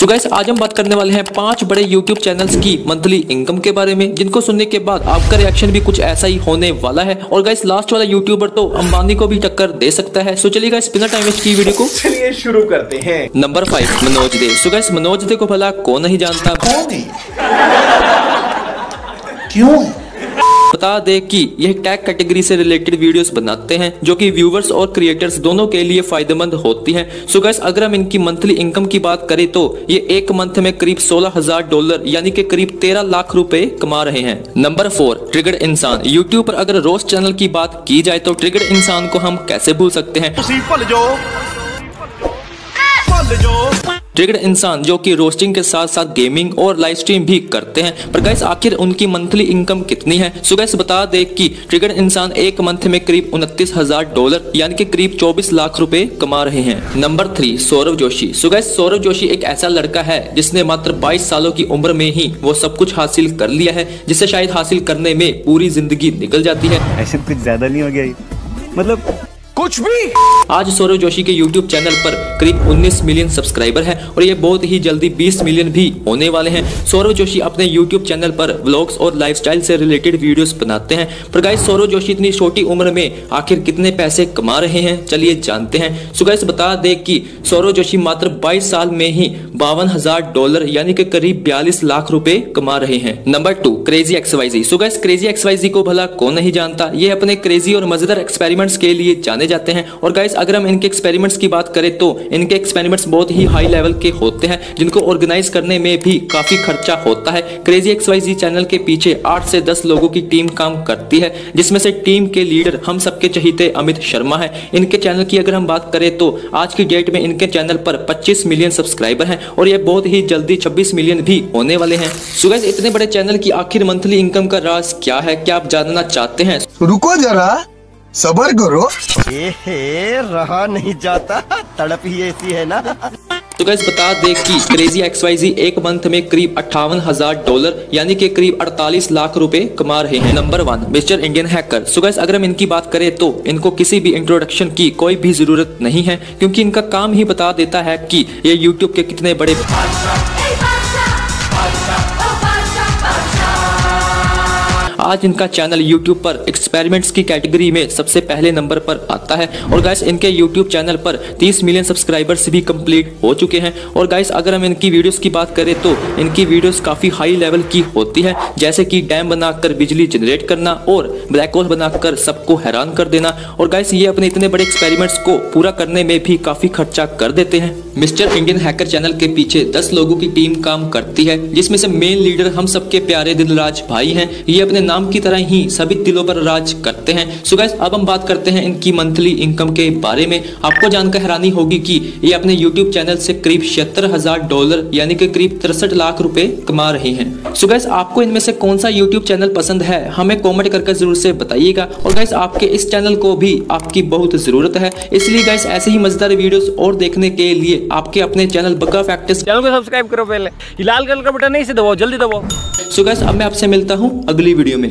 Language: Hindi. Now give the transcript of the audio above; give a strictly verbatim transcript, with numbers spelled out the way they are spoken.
सो गाइस आज हम बात करने वाले हैं पांच बड़े यूट्यूब चैनल्स की मंथली इनकम के बारे में, जिनको सुनने के बाद आपका रिएक्शन भी कुछ ऐसा ही होने वाला है। और गाइस लास्ट वाला यूट्यूबर तो अंबानी को भी टक्कर दे सकता है। सो चलिए गाइस बिना टाइम वेस्ट किए वीडियो को चलिए शुरू करते हैं। Number five, Manoj Dey. So guys Manoj Dey को भला कौन नहीं जानता, कौन है? क्यों? बता दे कि यह टैग कैटेगरी से रिलेटेड वीडियोस बनाते हैं जो कि व्यूवर्स और क्रिएटर्स दोनों के लिए फायदेमंद होती हैं। सो गाइस अगर हम इनकी मंथली इनकम की बात करें तो ये एक मंथ में करीब सोलह हजार डॉलर यानी कि करीब तेरह लाख रुपए कमा रहे हैं। नंबर फोर, ट्रिगर्ड इंसान। यूट्यूब पर अगर रोस्ट चैनल की बात की जाए तो ट्रिगर्ड इंसान को हम कैसे भूल सकते हैं। ट्रिगर्ड इंसान जो कि रोस्टिंग के साथ साथ गेमिंग और लाइव स्ट्रीम भी करते हैं, पर गाइस आखिर उनकी मंथली इनकम कितनी है। सो गाइस बता दे कि ट्रिगर्ड इंसान एक मंथ में करीब उनतीस हजार डॉलर यानी कि करीब चौबीस लाख रुपए कमा रहे हैं। Number three, Saurav Joshi. So guys Saurav Joshi एक ऐसा लड़का है जिसने मात्र बाईस सालों की उम्र में ही वो सब कुछ हासिल कर लिया है, जिसे शायद हासिल करने में पूरी जिंदगी निकल जाती है। ऐसे कुछ ज्यादा नहीं हो गया, मतलब कुछ भी। आज सौरव जोशी के यूट्यूब चैनल पर करीब उन्नीस मिलियन सब्सक्राइबर हैं और ये बहुत ही जल्दी बीस मिलियन भी होने वाले हैं। सौरव जोशी अपने यूट्यूब चैनल पर व्लॉग्स और लाइफस्टाइल से रिलेटेड वीडियोस बनाते हैं, पर गाइस सौरव जोशी इतनी छोटी उम्र में आखिर कितने पैसे कमा रहे हैं चलिए जानते हैं। सो गाइस बता दें कि सौरव जोशी मात्र बाईस साल में ही बावन हजार डॉलर यानी कि करीब बयालीस लाख रुपए कमा रहे हैं। Number two, crazy XYZ. So guys crazy XYZ को भला कौन नहीं जानता, ये अपने क्रेजी और मजेदार एक्सपेरिमेंट्स के लिए जाने जाते हैं। और गाइस अगर हम इनके एक्सपेरिमेंट्स की बात करें तो इनके एक्सपेरिमेंट्स बहुत ही हाई लेवल के होते हैं, जिनको ऑर्गेनाइज करने में भी काफी खर्चा होता है। क्रेजी एक्सवाईजी चैनल के पीछे आठ से दस लोगों की टीम काम करती है, जिसमें से टीम के लीडर हम सबके चहीते अमित शर्मा है। इनके चैनल की अगर हम बात करें तो आज की डेट में इनके चैनल पर पच्चीस मिलियन सब्सक्राइबर है और ये बहुत ही जल्दी छब्बीस मिलियन भी होने वाले हैं। सो गाइस इतने बड़े चैनल की आखिर मंथली इनकम का राज क्या है, क्या आप जानना चाहते हैं? रुको जरा, सब्र करो। ए हे, रहा नहीं जाता, तड़प ही ऐसी है ना। तो गाइस बता दें कि क्रेजी एक्सवाईजी एक मंथ में करीब अट्ठावन हजार डॉलर यानी कि करीब अड़तालीस लाख रुपए कमा रहे हैं। Number one, mister Indian hacker. So guys अगर हम इनकी बात करें तो इनको किसी भी इंट्रोडक्शन की कोई भी जरूरत नहीं है, क्योंकि इनका काम ही बता देता है कि ये यूट्यूब के कितने बड़े आज इनका चैनल यूट्यूब पर एक्सपेरिमेंट्स की कैटेगरी में सबसे पहले नंबर पर आता है। और गाइस इनके यूट्यूब चैनल पर तीस मिलियन सब्सक्राइबर्स भी कंप्लीट हो चुके हैं। और गाइस अगर हम इनकी वीडियोस की बात करें तो इनकी वीडियोस काफ़ी हाई लेवल की होती है, जैसे कि डैम बनाकर बिजली जनरेट करना और ब्लैक होल बनाकर सबको हैरान कर देना। और गाइस ये अपने इतने बड़े एक्सपेरिमेंट्स को पूरा करने में भी काफ़ी खर्चा कर देते हैं। मिस्टर इंडियन हैकर चैनल के पीछे दस लोगों की टीम काम करती है, जिसमें से मेन लीडर हम सबके प्यारे दिलराज भाई हैं। ये अपने नाम की तरह ही सभी दिलों पर राज करते हैं। सो गाइस अब हम बात करते हैं इनकी मंथली इनकम के बारे में। आपको जानकर हैरानी होगी कि ये अपने यूट्यूब चैनल से करीब छिहत्तर हजार डॉलर यानी कि करीब तिरसठ लाख रुपए कमा रहे हैं। सो गाइस आपको इनमें से कौन सा यूट्यूब चैनल पसंद है हमें कमेंट करके जरूर से बताइएगा। और गाइस आपके इस चैनल को भी आपकी बहुत जरूरत है, इसलिए गाइस ऐसे ही मजेदार वीडियोस और देखने के लिए आपके अपने चैनल बग्गा फैक्ट्स चैनल को सब्सक्राइब करो, पहले लाल कलर का बटन नहीं से दबाओ, जल्दी दबाओ। सो गाइस अब मैं आपसे मिलता हूँ अगली वीडियो में।